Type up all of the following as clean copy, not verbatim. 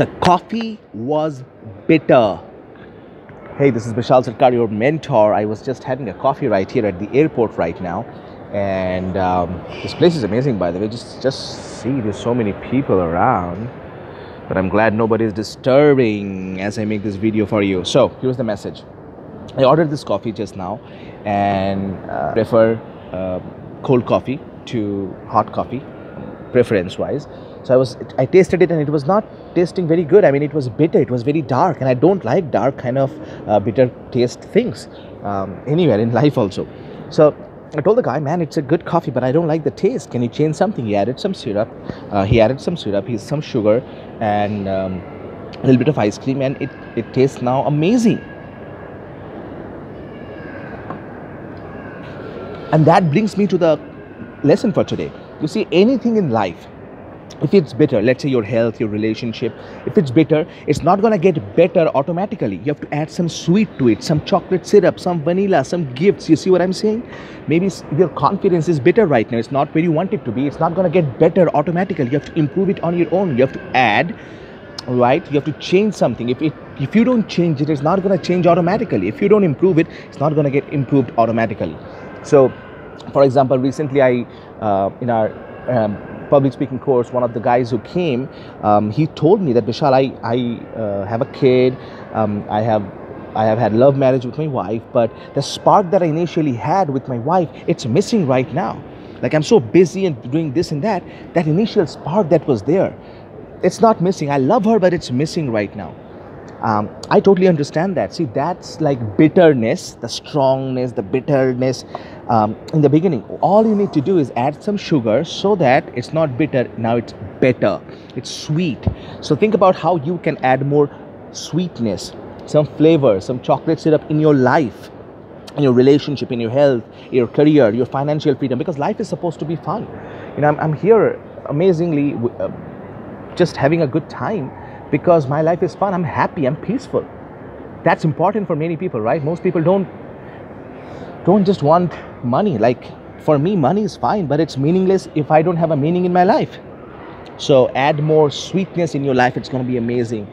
The coffee was bitter. Hey, this is Bishal Sarkar, your mentor. I was just having a coffee right here at the airport right now. And this place is amazing, by the way. Just see, there's so many people around. But I'm glad nobody is disturbing as I make this video for you. So, here's the message. I ordered this coffee just now and prefer cold coffee to hot coffee, preference-wise. So I tasted it and it was not tasting very good. I mean, it was bitter, it was very dark, and I don't like dark kind of bitter taste things anywhere in life also. So I told the guy, man, it's a good coffee, but I don't like the taste. Can you change something? He added some syrup, some sugar and a little bit of ice cream, and it tastes now amazing. And that brings me to the lesson for today. You see, anything in life, if it's bitter, let's say your health, your relationship, if it's bitter, it's not going to get better automatically. You have to add some sweet to it, some chocolate syrup, some vanilla, some gifts. You see what I'm saying? Maybe your confidence is bitter right now. It's not where you want it to be. It's not going to get better automatically. You have to improve it on your own. You have to add, right? You have to change something. If you don't change it, it's not going to change automatically. If you don't improve it, it's not going to get improved automatically. So, for example, recently I, in our public speaking course, one of the guys who came, he told me that, Bishal, I have a kid, I have had love marriage with my wife, but the spark that I initially had with my wife, it's missing right now. Like, I'm so busy and doing this and that, that initial spark that was there, it's not missing. I love her, but it's missing right now. I totally understand that. See, that's like bitterness, the strongness, the bitterness in the beginning. All you need to do is add some sugar so that it's not bitter. Now it's better. It's sweet. So think about how you can add more sweetness, some flavor, some chocolate syrup in your life, in your relationship, in your health, your career, your financial freedom, because life is supposed to be fun. You know, I'm here amazingly just having a good time. Because my life is fun, I'm happy, I'm peaceful. That's important for many people, right? Most people don't just want money. Like, for me, money is fine, but it's meaningless if I don't have a meaning in my life. So add more sweetness in your life. It's going to be amazing.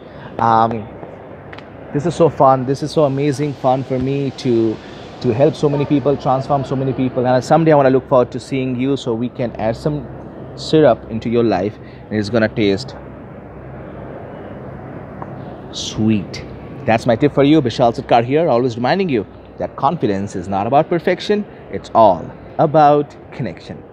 This is so fun. This is so amazing fun for me to help so many people, transform so many people. And someday I want to look forward to seeing you, so we can add some syrup into your life and it's going to taste sweet. That's my tip for you. Bishal Sarkar here, always reminding you that confidence is not about perfection. It's all about connection.